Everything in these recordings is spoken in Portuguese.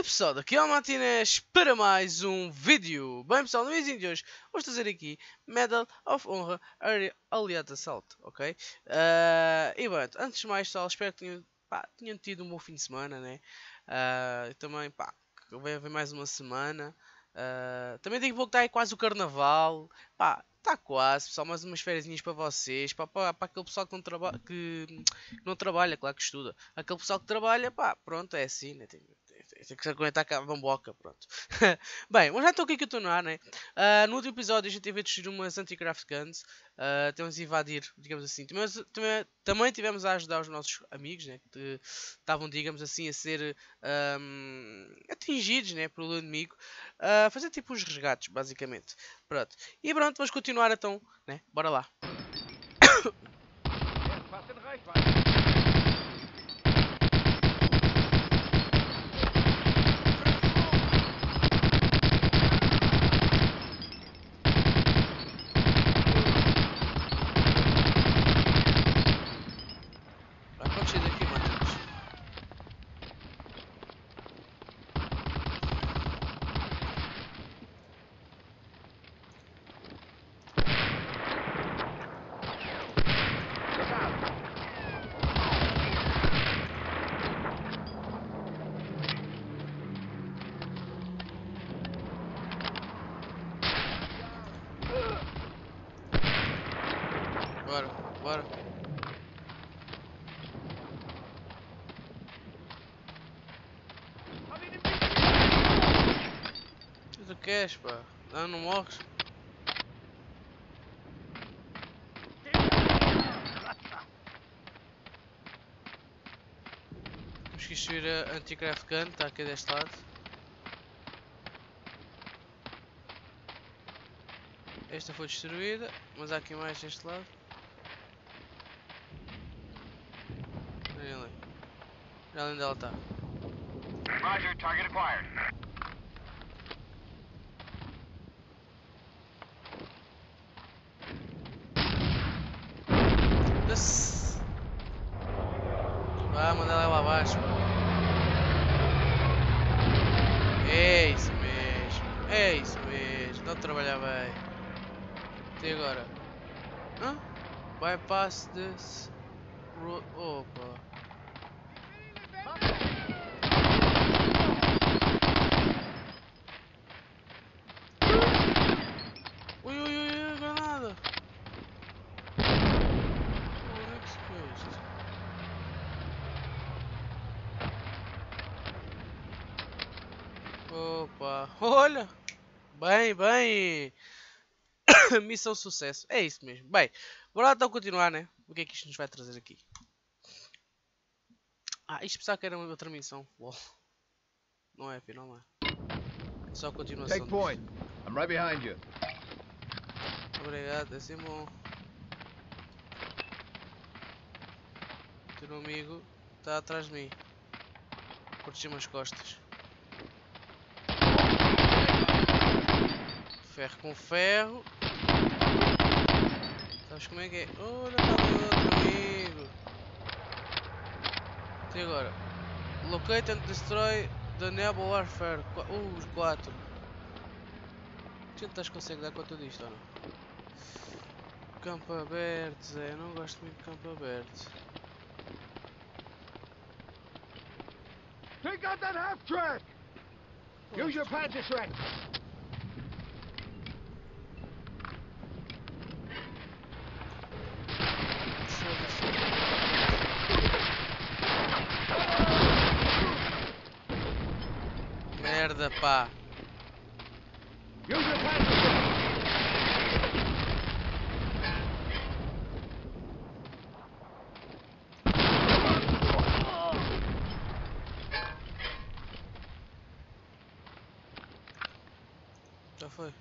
Oi pessoal, aqui é o Matinez para mais um vídeo. Bem pessoal, no vídeo de hoje vamos fazer aqui Medal of Honor Allied Assault, ok? E bem, antes de mais pessoal, espero que tenham tido um bom fim de semana, né? Também, pá, vai haver mais uma semana. Também digo que está aí quase o carnaval, pá. Está quase, pessoal, mais umas fériasinhas para vocês, para aquele pessoal que não trabalha, claro que estuda. Aquele pessoal que trabalha, pá, pronto, é assim, né? Tem que se aguentar cá a bamboca, pronto. Bem, mas já estou aqui que eu estou no ar, né? No último episódio a gente teve a destruir umas anti-craft guns, temos a invadir, digamos assim. Também tivemos a ajudar os nossos amigos, né? Que estavam, digamos assim, a ser atingidos, né? Pelo inimigo, fazer tipo uns resgates, basicamente. Pronto, e pronto, vamos continuar então, né? Bora lá. Bora. Tu queres, pá? Não morres? Temos que subir a anti-craft gun, está aqui deste lado. Esta foi destruída, mas há aqui mais deste lado. Além dela tá. Roger, target acquired. Vai mandar ela lá abaixo. É isso mesmo. É isso mesmo. Dá-te trabalhar bem. Até agora. Hã? Bypass this road. Opa. Ui, granada! Onde é que se foi isto? Opa! Olha! Bem! Missão sucesso! É isso mesmo! Bem, bora lá então continuar, né? O que é que isto nos vai trazer aqui? Isto pensava que era uma outra missão. Lol. Não é, afinal não é. Só a continuação. Take point. I'm right behind you. Obrigado, é sempre bom. O teu amigo está atrás de mim. Protegeu-me as costas. Ferro com ferro. Sabes como é que é? Olha, está o outro amigo. Até agora. Locate and destroy the Nebo Warfare. Os 4. Tu estás consegue dar conta disto ou não? Campo aberto, Zé. Eu não gosto muito de campo aberto. Pick up that half track! Use your panther track! Merda, pá! Já foi.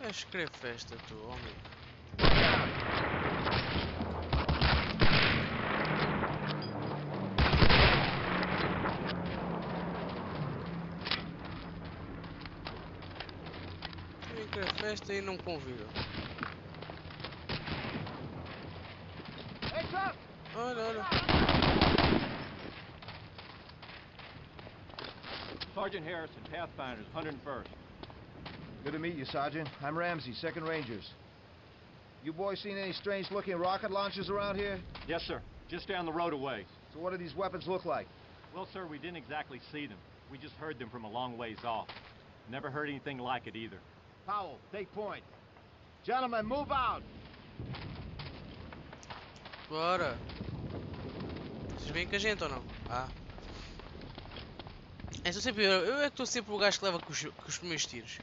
É escrever festa, tu, homem. Tem que escrever festa e não convida. Olha. Sergeant Harrison, Pathfinders, 101st. Good to meet you, Sergeant. I'm Ramsey, 2nd Rangers. You boys seen any strange-looking rocket launchers around here? Yes, sir. Just down the road a ways. So what do these weapons look like? Well, sir, we didn't exactly see them. We just heard them from a long ways off. Never heard anything like it either. Powell, take point. Gentlemen, move out! Bora! Vocês vêm com a gente ou não? Ah. É só sempre eu. Eu é que estou sempre o gajo que leva com os meus tiros.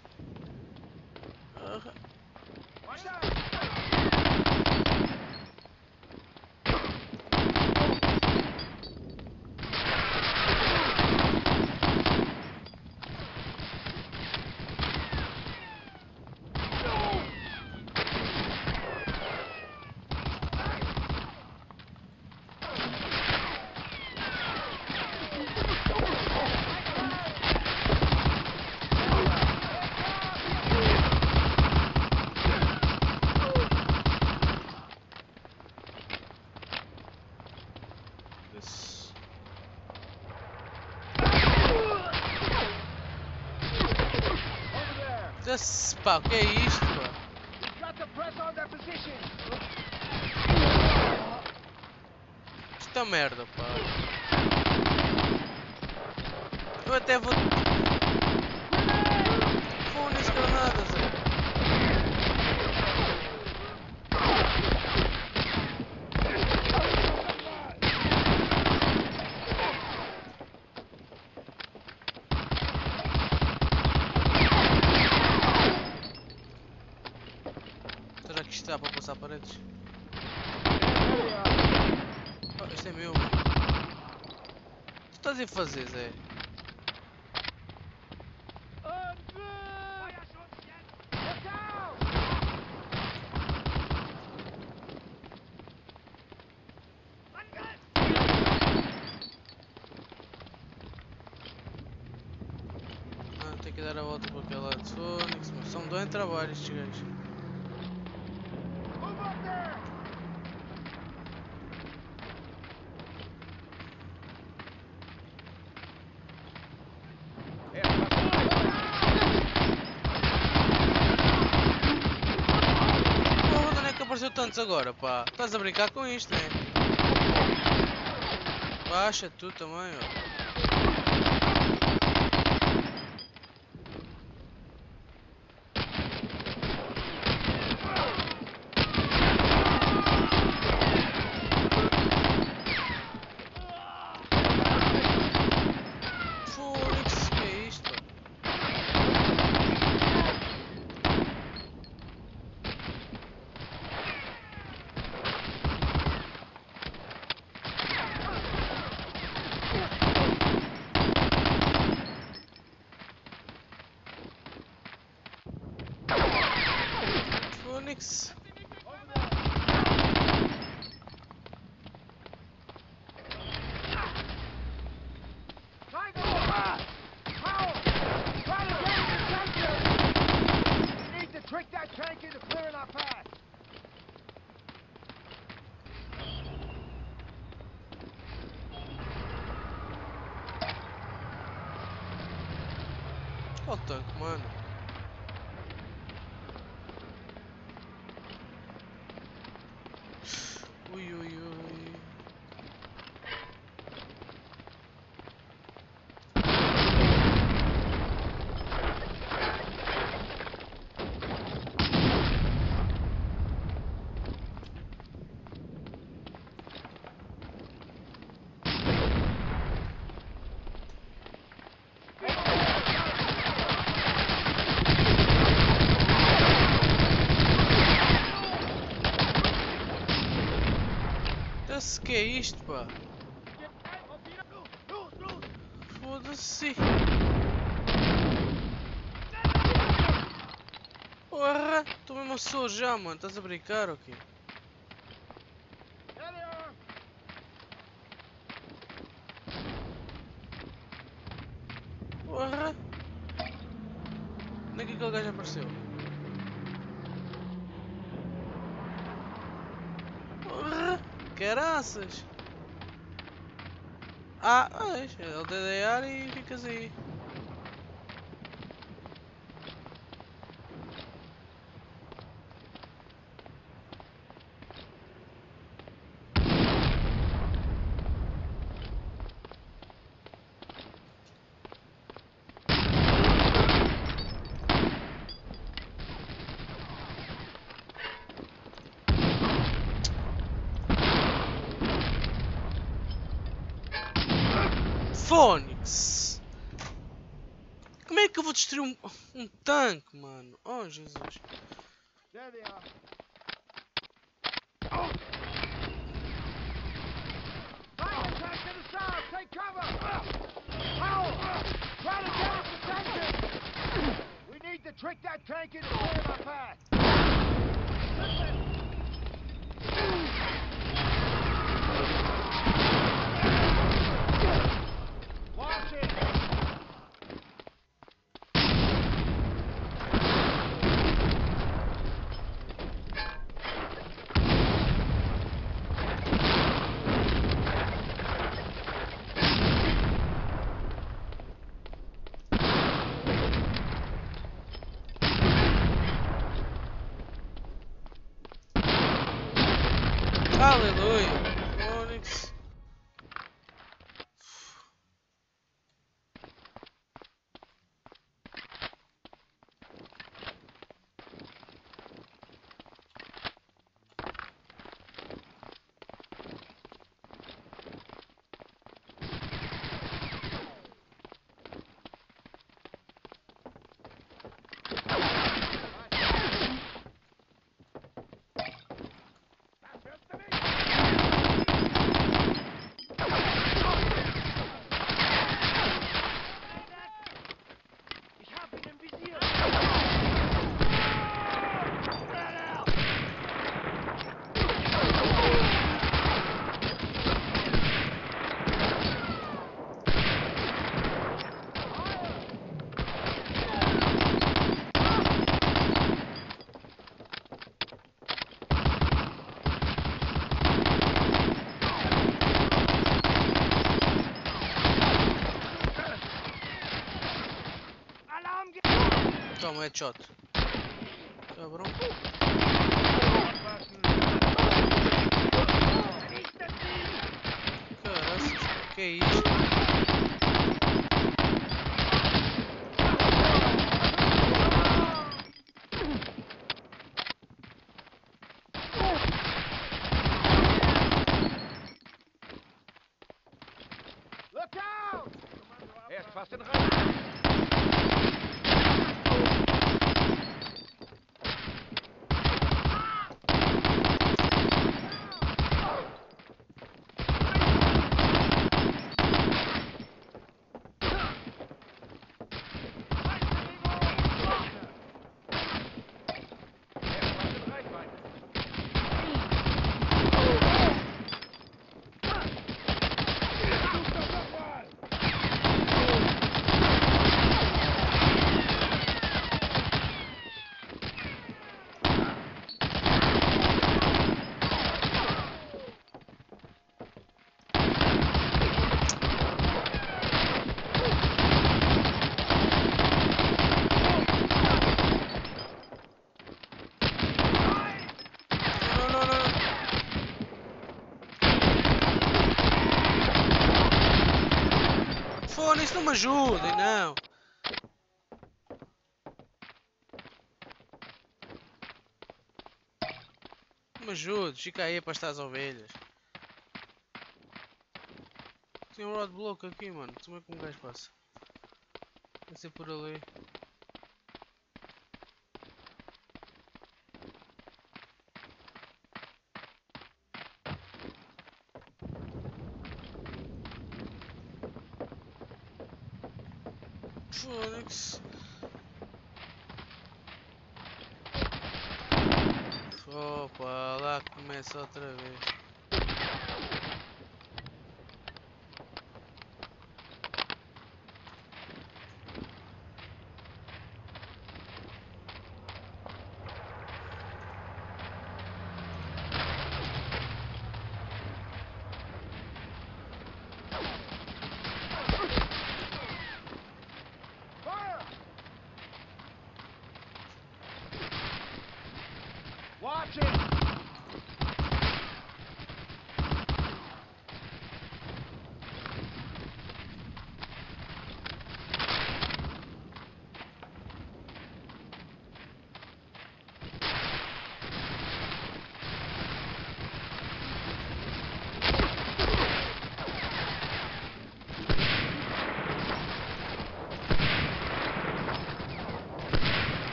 Pá, o que é isto, pá? Isto é merda, pá. Eu até vou... Fones granadas, é. Paredes. Oh, isto é meu. O que estás a fazer, Zé? Ah, tenho que dar a volta para aquele lado. São dois trabalhos estes gajos. Agora, pá, estás a brincar com isto, né? Baixa tu também, ó. Foda-se, que é isto, pá? Olha o tanque, mano. Ui, ui, ui. Que é isto, pá? Foda-se! Porra! Estou mesmo a sou já, mano. Estás a brincar ou quê? Porra! Onde é que aquele gajo apareceu? Porra! caraças! Ah, é o DDR e ficas aí. Fónix! Como é que eu vou destruir um tanque, mano? Oh, Jesus! There they are. Oh. Right, attack to the south! Take cover! Try to get us attention! We need to trick that tank into clearing our path! Aleluia! Fónix! Toma um headshot. Cabrão. Caraca, que é isso? Fónix, não me ajudem, não! Não me ajudes, fica aí para estas ovelhas. Tem um roadblock aqui, mano, como é que um gajo passa? Vai ser por ali. Fónix. Opa, lá começa outra vez.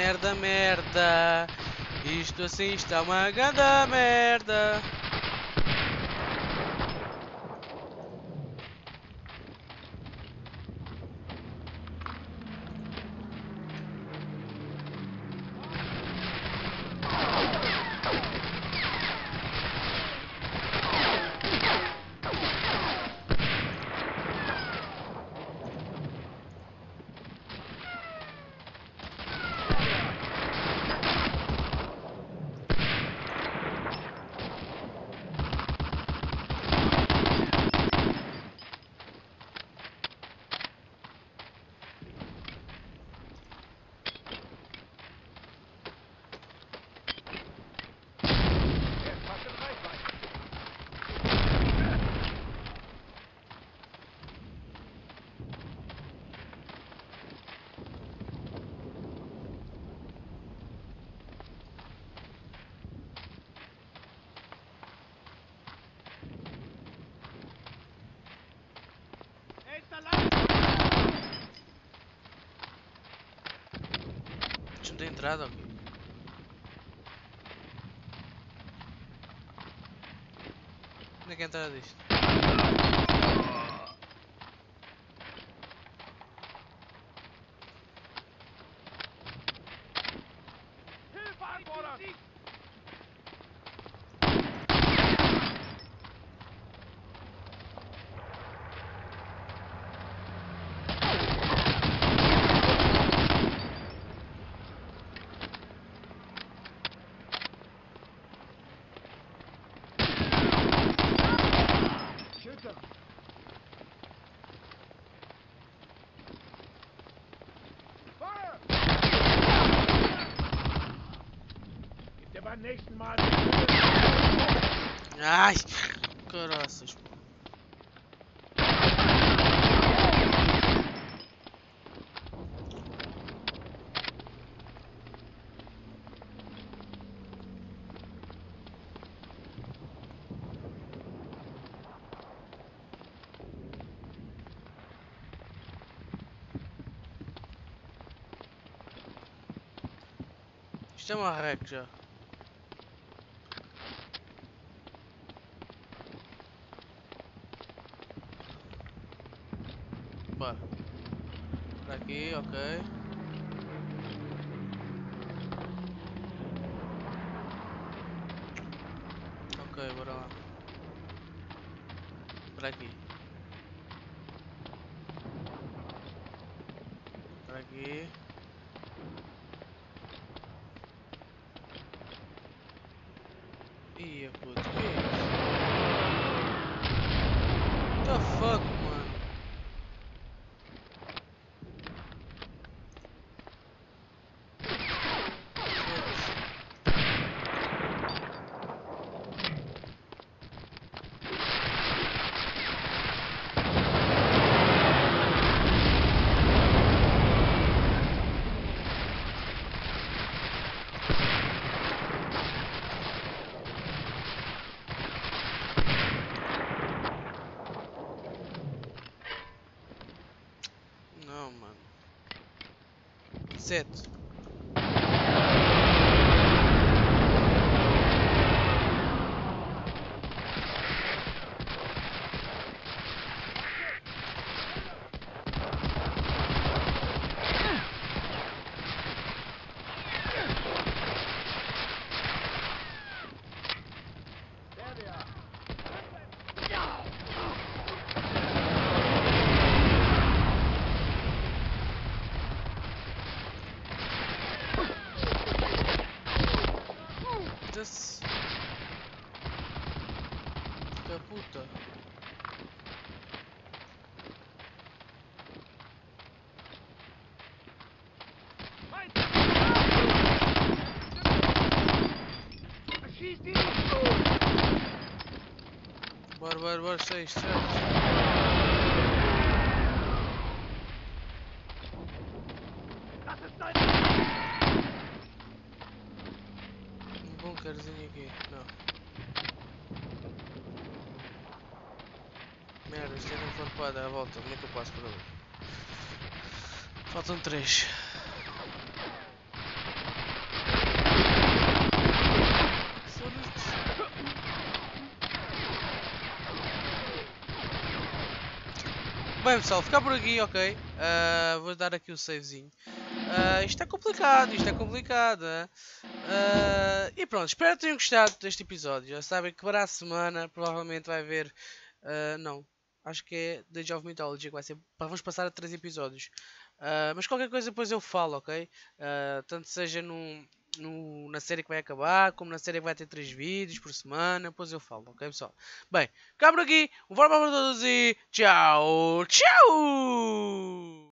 Merda, merda, isto assim está uma grande merda. Não tem entrada aqui. Onde é que é a entrada disto? Ai, caraças. Isto é uma hack já. Aqui, ok. Ok, bora lá. Para aqui. Para aqui. Ih, puto, que é isso? What the fuck? Sete. var varsa işte. Faltam 3. Bem pessoal, ficar por aqui, ok. Vou dar aqui o savezinho. Isto é complicado, né? E pronto, espero que tenham gostado deste episódio. Já sabem que para a semana provavelmente vai haver... não. Acho que é The Job Mythology, que vai ser... Vamos passar a 3 episódios. Mas qualquer coisa depois eu falo, ok? Tanto seja na série que vai acabar, como na série que vai ter 3 vídeos por semana. Depois eu falo, ok pessoal? Bem, cá por aqui. Um forte abraço a todos e tchau, tchau!